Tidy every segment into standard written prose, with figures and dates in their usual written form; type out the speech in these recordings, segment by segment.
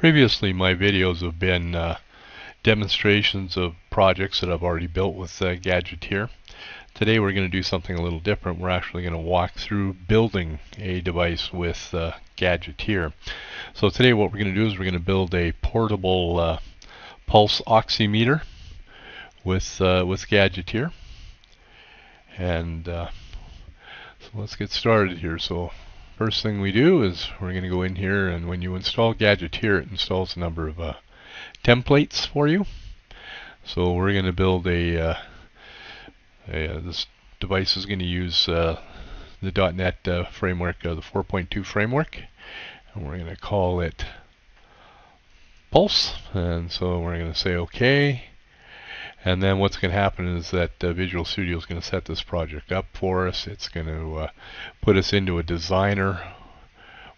Previously my videos have been demonstrations of projects that I've already built with Gadgeteer. Today we're going to do something a little different. We're actually going to walk through building a device with Gadgeteer. So today what we're going to do is we're going to build a portable pulse oximeter with Gadgeteer. And so let's get started here. So first thing we do is we're going to go in here, and when you install Gadgeteer, it installs a number of templates for you. So we're going to build this device is going to use the .NET framework, the 4.2 framework, and we're going to call it Pulse. And so we're going to say OK. And then what's going to happen is that Visual Studio is going to set this project up for us. It's going to put us into a designer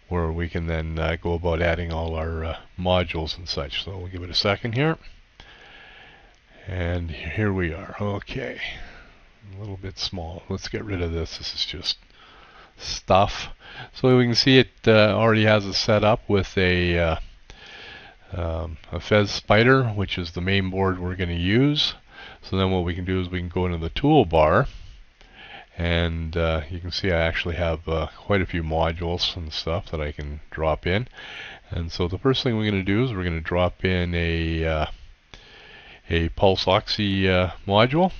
where we can then go about adding all our modules and such. So we'll give it a second here. And here we are. Okay. A little bit small. Let's get rid of this. This is just stuff. So we can see it already has a setup with a Fez Spider, which is the main board we're going to use. So then what we can do is we can go into the toolbar, and you can see I actually have quite a few modules and stuff that I can drop in. And so the first thing we're going to do is we're going to drop in a Pulse Oxy module,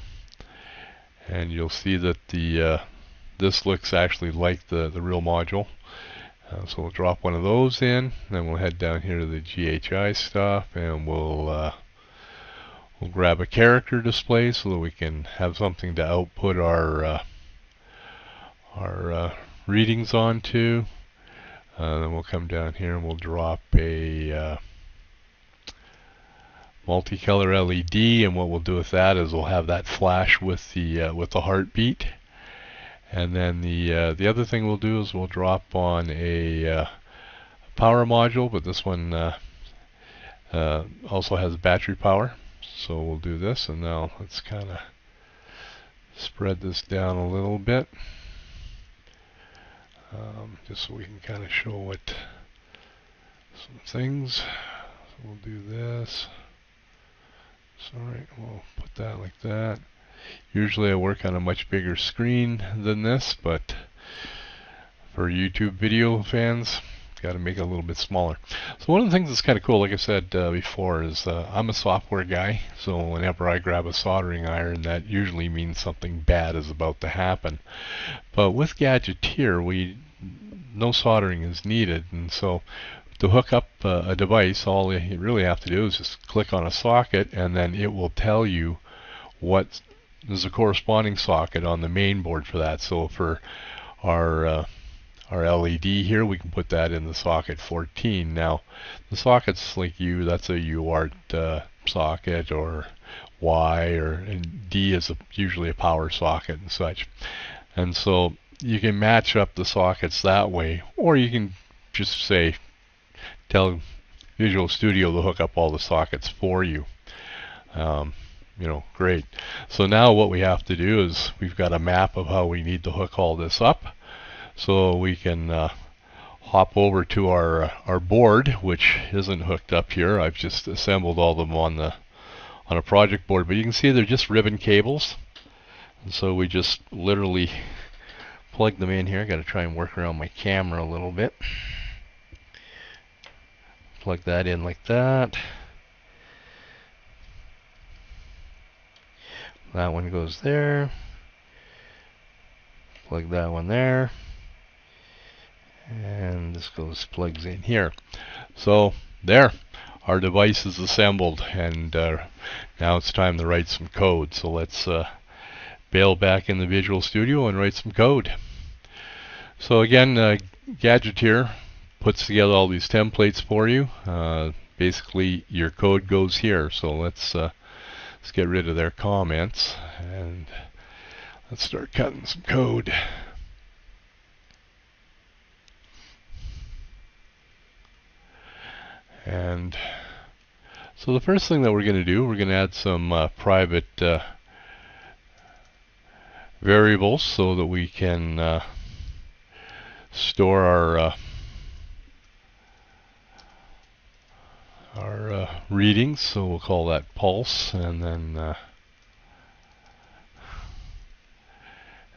and you'll see that the this looks actually like the real module. So we'll drop one of those in, then we'll head down here to the GHI stuff, and we'll grab a character display so that we can have something to output our readings onto. Then we'll come down here and we'll drop a multicolor LED, and what we'll do with that is we'll have that flash with the heartbeat. And then the other thing we'll do is we'll drop on a power module, but this one also has battery power. So we'll do this, and now let's kind of spread this down a little bit, just so we can kind of show what some things. So we'll do this. Sorry, we'll put that like that. Usually I work on a much bigger screen than this, but for YouTube video fans, got to make it a little bit smaller. So one of the things that's kind of cool, like I said before, is I'm a software guy, so whenever I grab a soldering iron, that usually means something bad is about to happen. But with Gadgeteer, no soldering is needed, and so to hook up a device, all you really have to do is just click on a socket, and then it will tell you what is a corresponding socket on the main board for that. So for our LED here, we can put that in the socket 14. Now the sockets, like that's a UART socket, or Y, and D is usually a power socket and such. And so you can match up the sockets that way, or you can just say tell Visual Studio to hook up all the sockets for you. You know, great. So now what we have to do is we've got a map of how we need to hook all this up, so we can hop over to our board, which isn't hooked up here. I've just assembled all of them on a project board, but you can see they're just ribbon cables, and so we just literally plug them in here. I've got to try and work around my camera a little bit. Plug that in like that. That one goes there, plug that one there, and this plugs in here. So there, our device is assembled, and now it's time to write some code. So let's bail back in the Visual Studio and write some code. So again, Gadgeteer puts together all these templates for you. Basically your code goes here. So let's get rid of their comments, and let's start cutting some code. And so the first thing that we're going to do, we're going to add some private variables so that we can store our readings, so we'll call that pulse, and then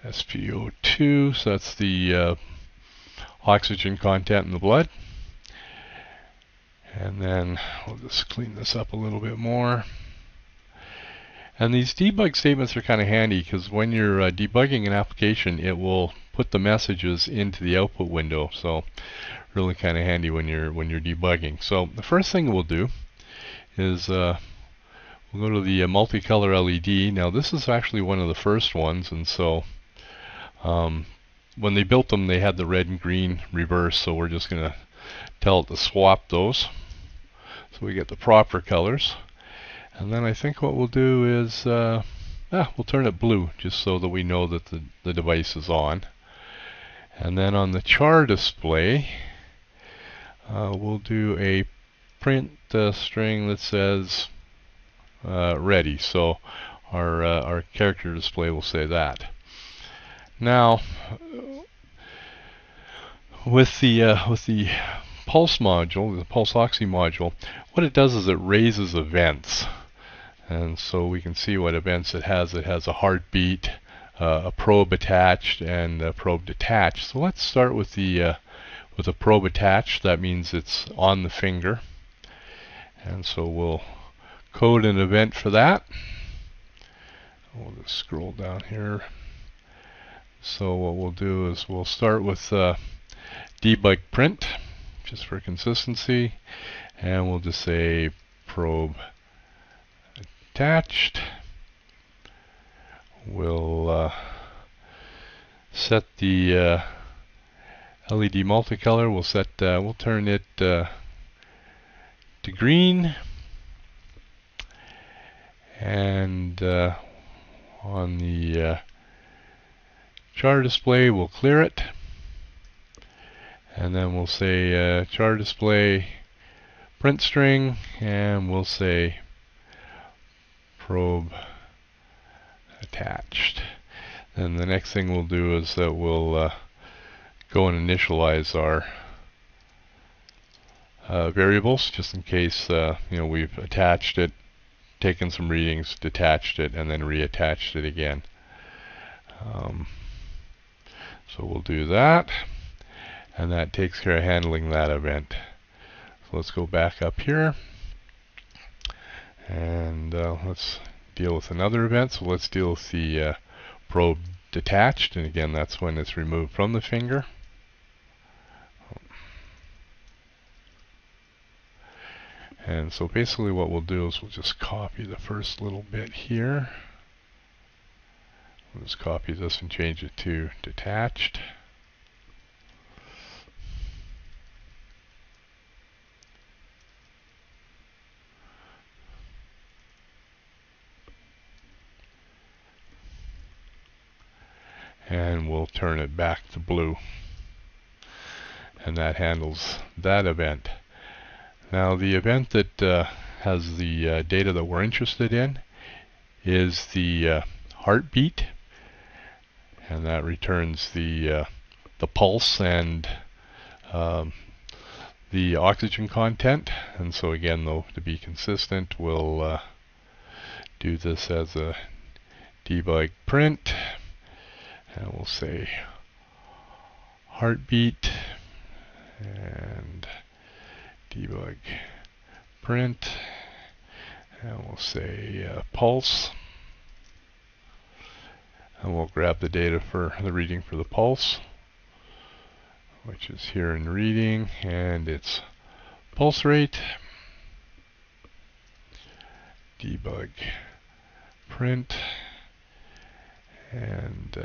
SpO2, so that's the oxygen content in the blood. And then we'll just clean this up a little bit more. And these debug statements are kind of handy because when you're debugging an application, it will put the messages into the output window. So really kind of handy when you're debugging. So the first thing we'll do is we'll go to the multicolor LED. Now this is actually one of the first ones, and so when they built them, they had the red and green reverse. So we're just going to tell it to swap those so we get the proper colors. And then I think what we'll do is we'll turn it blue just so that we know that the device is on. And then on the char display, we'll do a print string that says ready. So our character display will say that. Now with the pulse module, the pulse oxy module, what it does is it raises events, and so we can see what events it has. It has a heartbeat, a probe attached, and a probe detached. So let's start with the probe attached. That means it's on the finger, and so we'll code an event for that. We'll just scroll down here. So what we'll do is we'll start with debug print just for consistency, and we'll just say probe attached. We'll set the LED multicolor. We'll set we'll turn it to green, and on the char display we'll clear it. And then we'll say char display print string, and we'll say probe attached. Then the next thing we'll do is that we'll go and initialize our variables, just in case you know, we've attached it, taken some readings, detached it, and then reattached it again. So we'll do that. And that takes care of handling that event. So let's go back up here, and let's deal with another event. So let's deal with the probe detached, and again, that's when it's removed from the finger. And so basically what we'll do is we'll just copy the first little bit here. We'll just copy this and change it to detached. And we'll turn it back to blue, and that handles that event. Now the event that has the data that we're interested in is the heartbeat, and that returns the pulse and the oxygen content. And so again, though, to be consistent, we'll do this as a debug print, and we'll say heartbeat and debug print, and we'll say pulse, and we'll grab the data for the reading for the pulse, which is here in reading, and it's pulse rate, debug print, and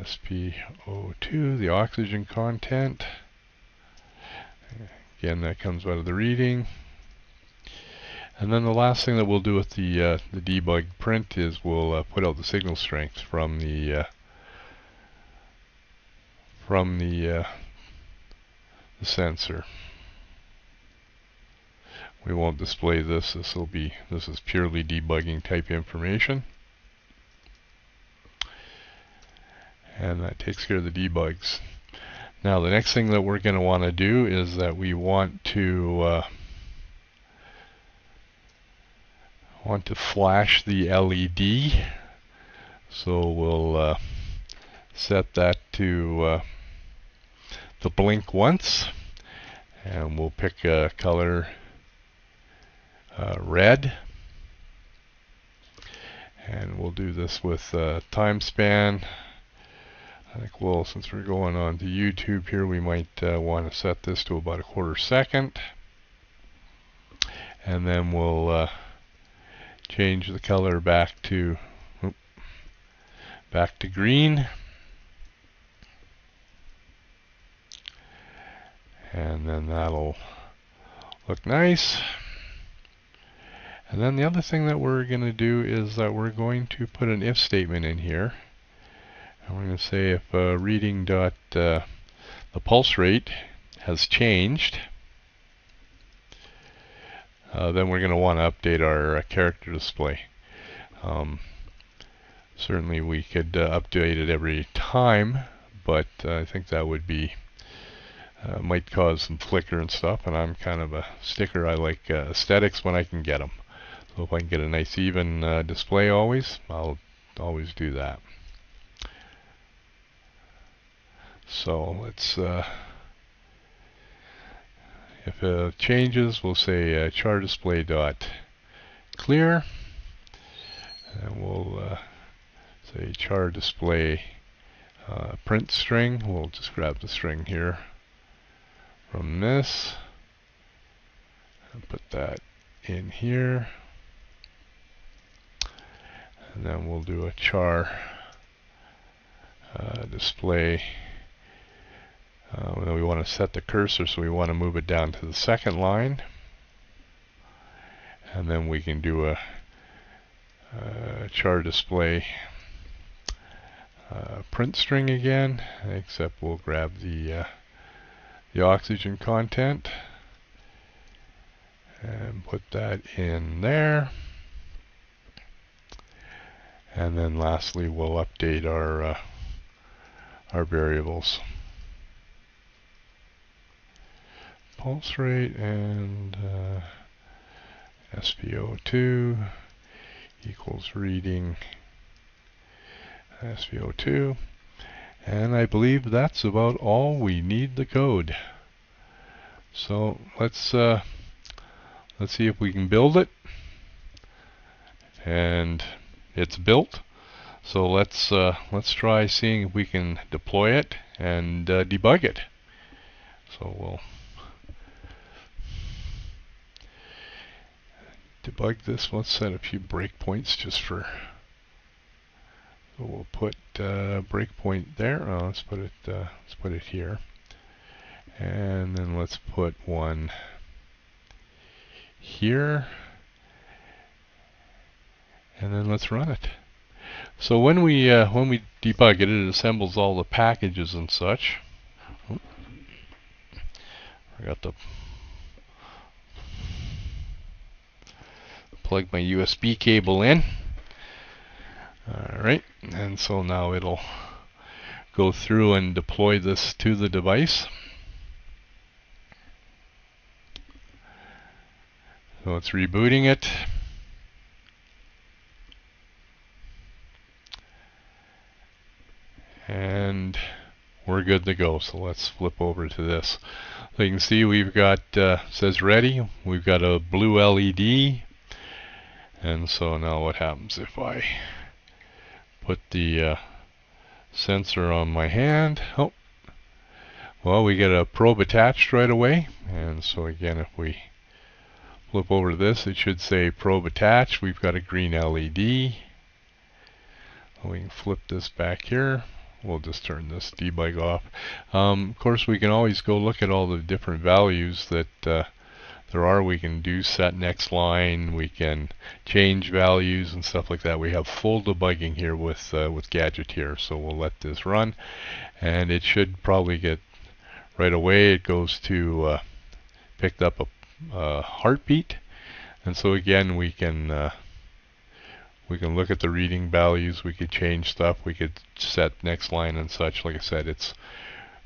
SpO2, the oxygen content. Again, that comes out of the reading. And then the last thing that we'll do with the debug print is we'll put out the signal strength from the sensor. We won't display this. This is purely debugging type information. And that takes care of the debugs. Now the next thing that we're going to want to do is that we want to want to flash the LED, so we'll set that to the blink once, and we'll pick a color red, and we'll do this with time span. I think we'll, since we're going on to YouTube here, we might want to set this to about 1/4 second, and then we'll change the color back to green, and then that'll look nice. And then the other thing that we're going to do is that we're going to put an if statement in here. And we're going to say if reading dot the pulse rate has changed, then we're going to want to update our character display. Certainly we could update it every time, but I think that would be might cause some flicker and stuff, and I'm kind of a sticker. I like aesthetics when I can get them. So if I can get a nice even display always, I'll always do that. So let's if it changes, we'll say char display dot clear, and we'll say char display print string. We'll just grab the string here from this and put that in here, and then we'll do a char display. Then we want to set the cursor, so we want to move it down to the second line, and then we can do a char display print string again, except we'll grab the oxygen content and put that in there. And then lastly, we'll update our variables. Pulse rate and SpO2 equals reading SpO2, and I believe that's about all we need the code. So let's see if we can build it, and it's built. So let's try seeing if we can deploy it and debug it. So we'll debug this. Let's set a few breakpoints just for. So we'll put breakpoint there. Oh, let's put it here, and then let's put one here, and then let's run it. So when we debug it, it assembles all the packages and such. Oh, I forgot to plug my USB cable in. Alright, and so now it'll go through and deploy this to the device. So it's rebooting it. And we're good to go. So let's flip over to this. So you can see we've got, it says ready. We've got a blue LED. And so now what happens if I put the sensor on my hand? Oh, well, we get a probe attached right away. And so again, if we flip over to this, it should say probe attached. We've got a green LED. We can flip this back here. We'll just turn this debug off. Of course, we can always go look at all the different values that there are. We can do set next line, we can change values and stuff like that. We have full debugging here with Gadgeteer. So we'll let this run, and it should probably get right away. It goes to picked up a heartbeat, and so again we can look at the reading values. We could change stuff. We could set next line and such. Like I said, it's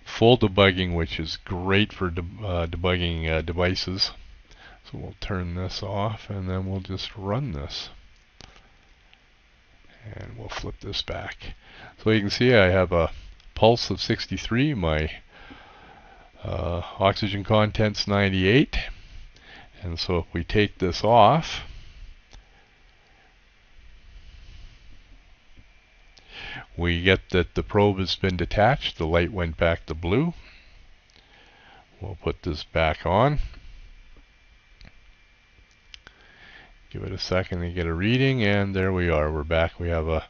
full debugging, which is great for debugging devices. So we'll turn this off and then we'll just run this. And we'll flip this back. So you can see I have a pulse of 63, my oxygen content's 98. And so if we take this off, we get that the probe has been detached. The light went back to blue. We'll put this back on. Give it a second to get a reading, and there we are. We're back. We have a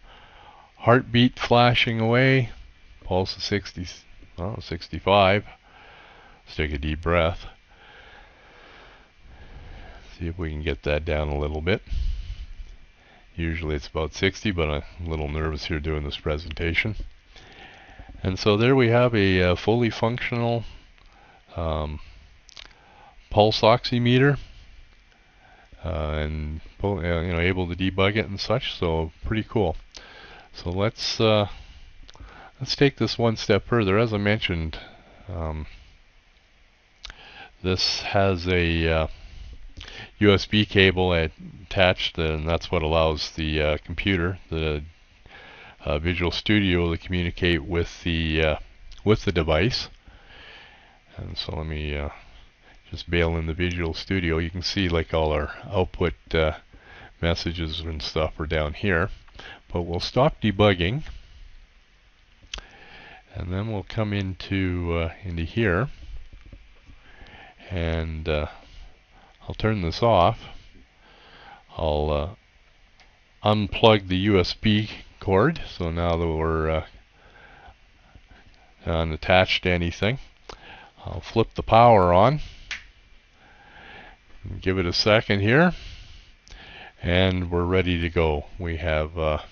heartbeat flashing away. Pulse of 65. Let's take a deep breath. See if we can get that down a little bit. Usually it's about 60, but I'm a little nervous here doing this presentation. And so there we have a fully functional pulse oximeter, and able to debug it and such. So pretty cool. So let's take this one step further. As I mentioned, this has a USB cable attached, and that's what allows the computer, the Visual Studio, to communicate with the device. And so let me just bail in the Visual Studio. You can see like all our output messages and stuff are down here. But we'll stop debugging, and then we'll come into here, and I'll turn this off. I'll unplug the USB cord, so now that we're unattached to anything. I'll flip the power on, give it a second here, and we're ready to go. We have our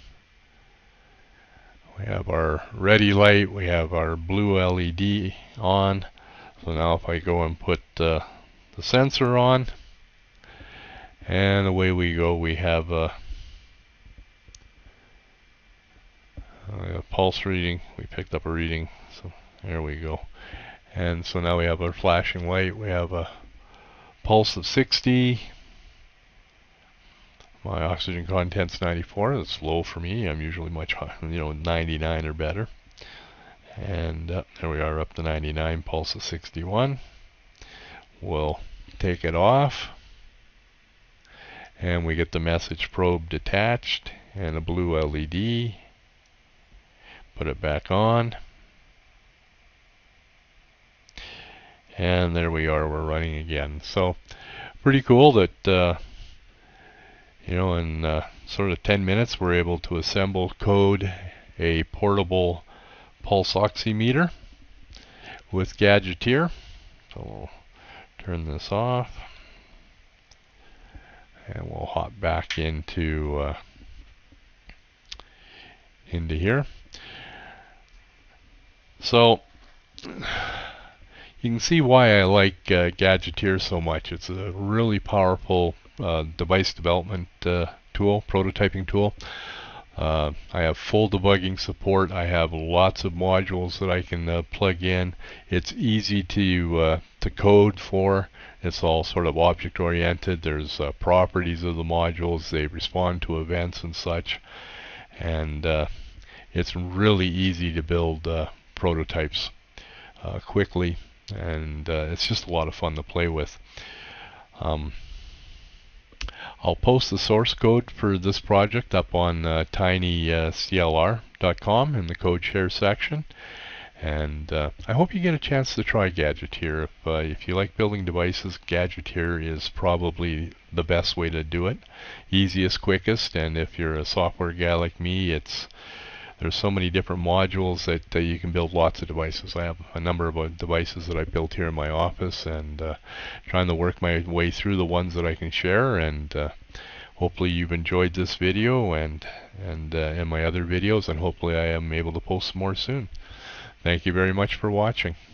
ready light, we have our blue LED on. So now if I go and put the sensor on, and away we go. We have a pulse reading. We picked up a reading, so there we go. And so now we have our flashing light. We have a pulse of 60. My oxygen content's 94. That's low for me. I'm usually much higher, 99 or better. And there we are, up to 99. Pulse of 61. We'll take it off, and we get the message probe detached and a blue LED. Put it back on. And there we are, we're running again. So pretty cool that in sort of 10 minutes we're able to assemble, code a portable pulse oximeter with Gadgeteer. So we'll turn this off, and we'll hop back into here. So you can see why I like Gadgeteer so much. It's a really powerful device development tool, prototyping tool. I have full debugging support. I have lots of modules that I can plug in. It's easy to code for. It's all sort of object oriented. There's properties of the modules. They respond to events and such. And it's really easy to build prototypes quickly. And it's just a lot of fun to play with. I'll post the source code for this project up on tinyclr.com in the code share section, and I hope you get a chance to try Gadgeteer. If you like building devices, Gadgeteer is probably the best way to do it, easiest, quickest. And if you're a software guy like me, there's so many different modules that you can build lots of devices. I have a number of devices that I built here in my office, and trying to work my way through the ones that I can share. And hopefully you've enjoyed this video and my other videos, and hopefully I am able to post more soon. Thank you very much for watching.